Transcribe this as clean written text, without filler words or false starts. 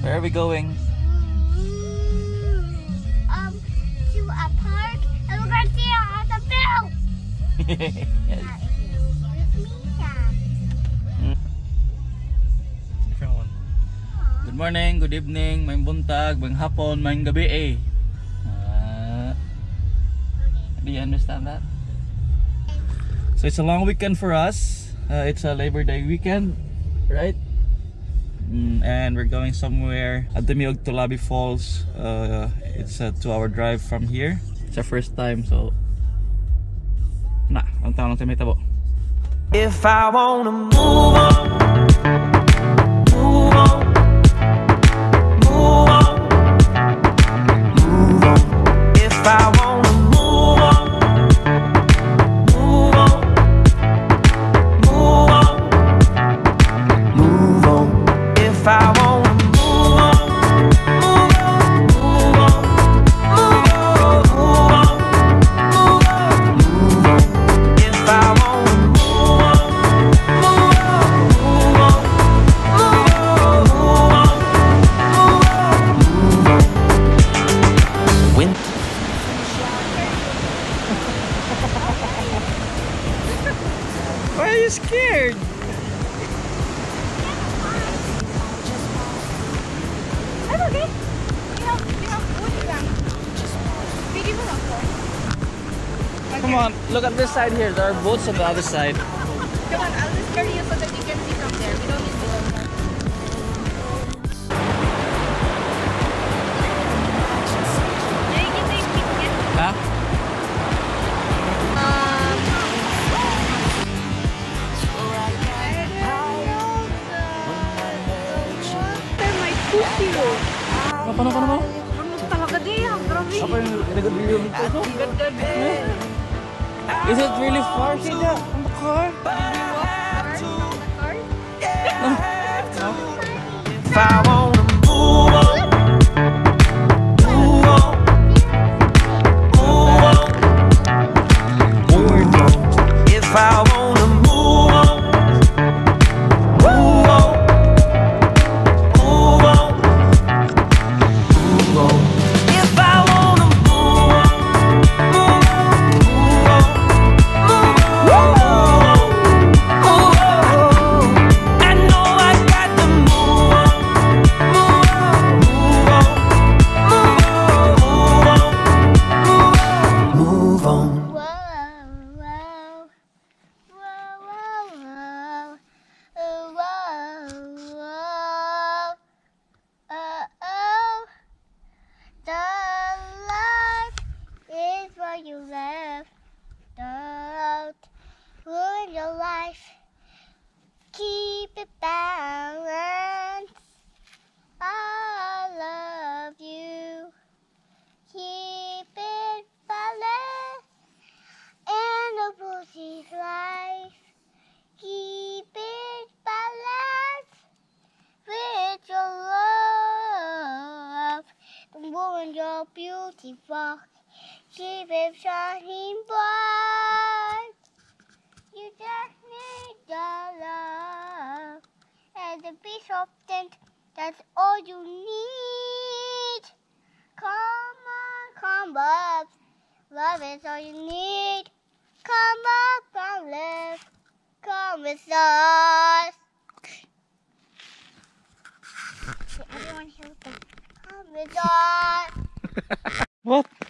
Where are we going? To a park, and we're going to see the bill. Yes. Different one. Good morning, good evening, maayong buntag, maayong hapon, maayong gabi eh. Do you understand that? So it's a long weekend for us. It's a Labor Day weekend, right? And we're going somewhere at the Miog Tulabi Falls. It's a 2-hour drive from here. It's our first time, so if I wanna move on, move on, move on, move on. If I wanna move on, move on, move on, move on. If I want. Why are you scared? I'm okay. Come on, look at this side here. There are boats on the other side. Come on, I'll just carry you so that you can see from there. We don't need to. Apa? Is it really far, Sheila? On the car? No. Keep it balanced. I love you. Keep it balanced. And a busy life. Keep it balanced with your love. The world is beautiful. Keep it shining bright. You just need the love and the peace of tent. That's all you need. Come on, come up. Love is all you need. Come up, come love. Come with us. Everyone, help them. Come with us. What?